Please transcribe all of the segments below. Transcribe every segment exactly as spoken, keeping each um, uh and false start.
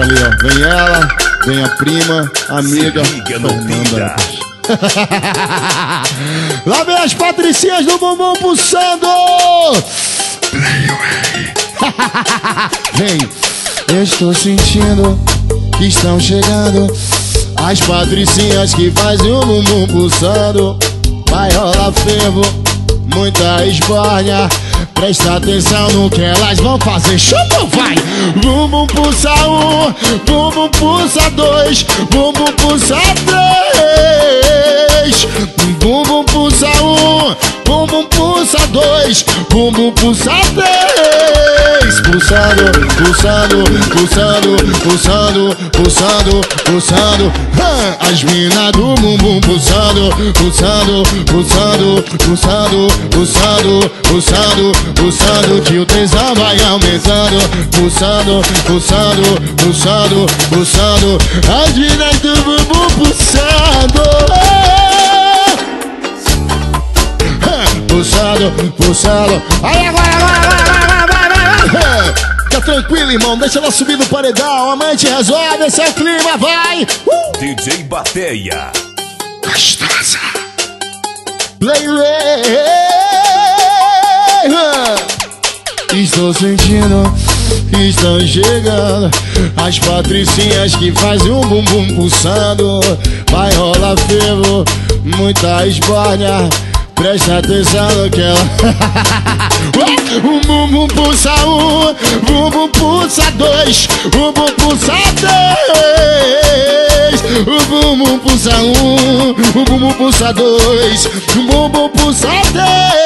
galera ali, ó. Vem ela, vem a prima, a amiga. Se liga, não pinga. Lá vem as patricinhas do Bumbum Pulsando. Vem. Eu estou sentindo que estão chegando as patricinhas que fazem o bumbum pulsando. Vai rolar fervo, muita esbarna. Presta atenção no que elas vão fazer. Chupa, vai! Bumbum pulsa um, bumbum pulsa dois, bumbum pulsa três. Bumbum pulsa um, bumbum pulsa dois, bumbum pulsa três. Pulsando, pulsando, pulsando, pulsando, pulsando, pulsando. As minas do bumbum pulsando, pulsando, pulsando, pulsando, pulsando, pulsando. Pulsando que o tesão vai aumentando. Pulsando, pulsando, pulsando, pulsando. As minas do bumbum pulsando. Pulsando, pulsando. Aí agora, agora, agora, agora, agora. Tá tranquilo, irmão, deixa ela subir no paredão. A mãe te resolve, esse é o clima, vai. uh. D J Bateia Gostosa Play Play. Estou sentindo, estão chegando as patricinhas que fazem um bumbum pulsando. Vai rolar fervo, muita esbarna. Presta atenção no que ela... O bumbum pulsa um, bumbum pulsa dois, bumbum pulsa três. O bumbum pulsa um, o bumbum pulsa dois, o bumbum pulsa três.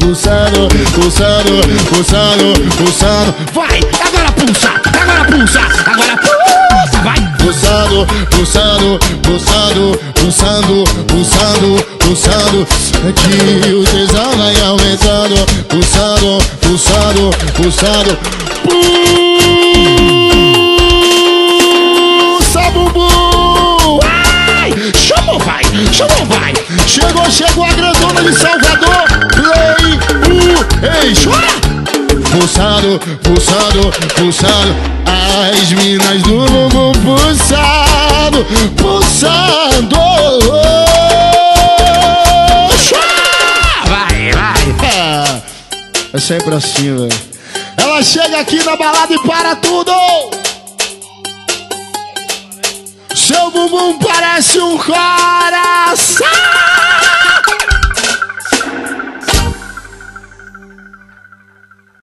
Pulsando, pulsando, pulsando, pulsando. Vai, agora pulsa, agora pulsa, agora pulsa, vai. Pulsando, pulsando, pulsando, pulsando, pulsando, pulsando. Que o tesão vai aumentando. Pulsando, pulsando, pulsando. Pulsa, bumbum. Ai, chamou, vai, chamou, vai. Chegou, chegou a grandona de Salvador. Play, o, ei, chora. Pulsando, pulsando, pulsando. As minas do bumbum pulsando, pulsando. Vai, vai. É, é sempre assim, velho. Ela chega aqui na balada e para tudo. Seu bumbum parece um coração.